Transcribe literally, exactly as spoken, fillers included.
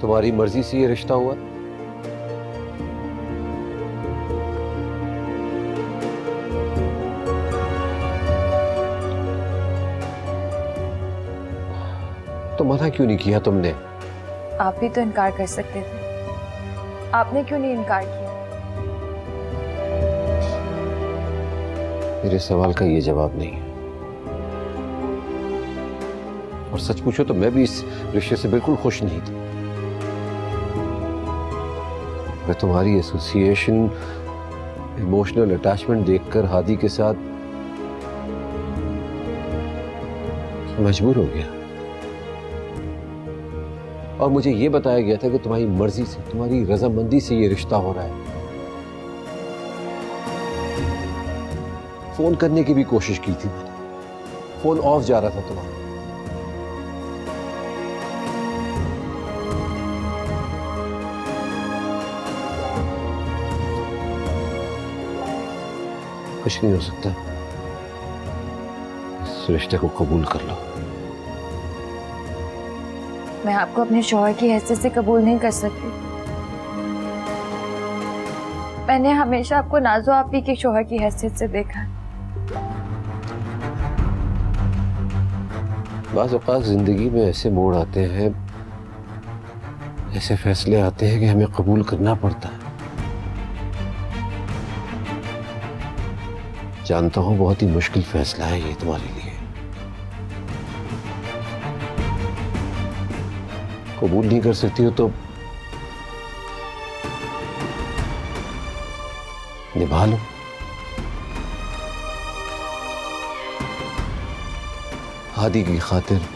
तुम्हारी मर्जी से ये रिश्ता हुआ। तो मना क्यों नहीं किया तुमने? आप भी तो इनकार कर सकते थे, आपने क्यों नहीं इनकार किया? मेरे सवाल का ये जवाब नहीं है, और सच पूछो तो मैं भी इस रिश्ते से बिल्कुल खुश नहीं था। मैं तुम्हारी एसोसिएशन, इमोशनल अटैचमेंट देखकर हादी के साथ मजबूर हो गया, और मुझे ये बताया गया था कि तुम्हारी मर्जी से, तुम्हारी रजामंदी से ये रिश्ता हो रहा है। फोन करने की भी कोशिश की थी मैंने, फोन ऑफ जा रहा था तुम्हारा। कुछ नहीं हो सकता, इस रिश्ते को कबूल कर लो। मैं आपको अपने शौहर की हैसियत से कबूल नहीं कर सकती। मैंने हमेशा आपको नाज़ो आपी के शौहर की हैसियत से देखा। बाज़ औक़ात जिंदगी में ऐसे मोड़ आते हैं, ऐसे फैसले आते हैं कि हमें कबूल करना पड़ता है। जानता हूं बहुत ही मुश्किल फैसला है ये तुम्हारे लिए, कबूल नहीं कर सकती हो तो निभा लो। हादी की खातिर,